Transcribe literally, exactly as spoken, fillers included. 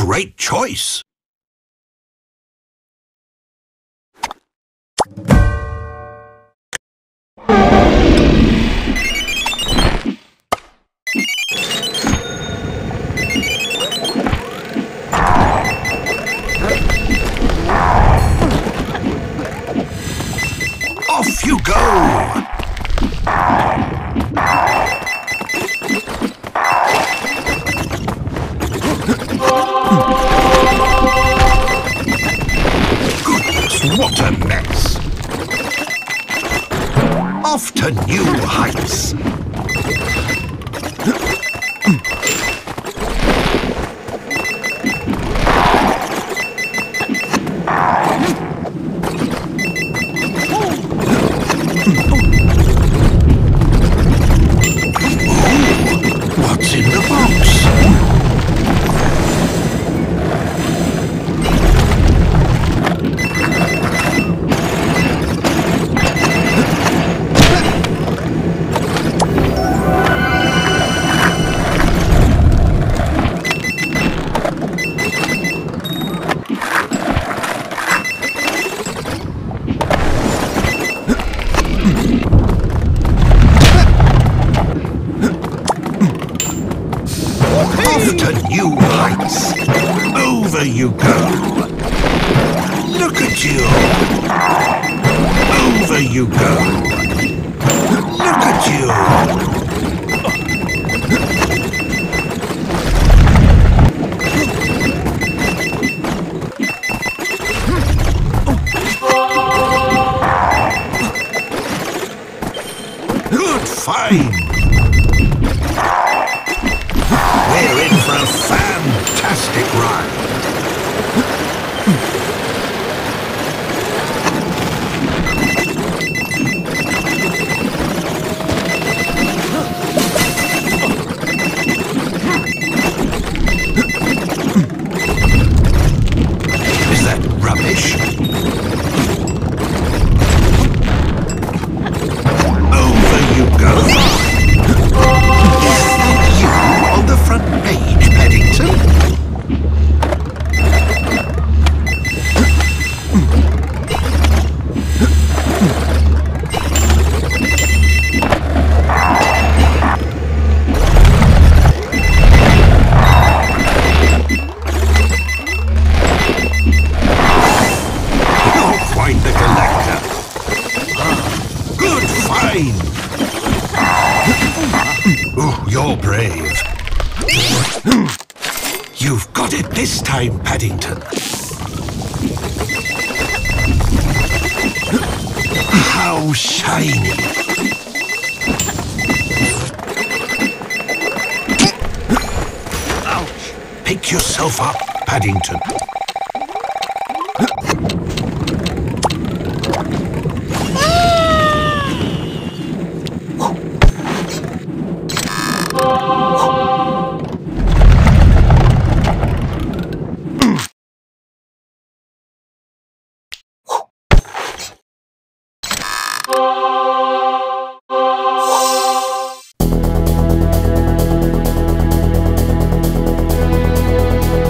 great choice. Off you go! What a mess! Off to new heights! Oh, what's in the box? Over you go. Look at you. Over you go. Look at you. Good find. We're in for a fantastic ride. You've got it this time, Paddington. How shiny! Ouch! Pick yourself up, Paddington.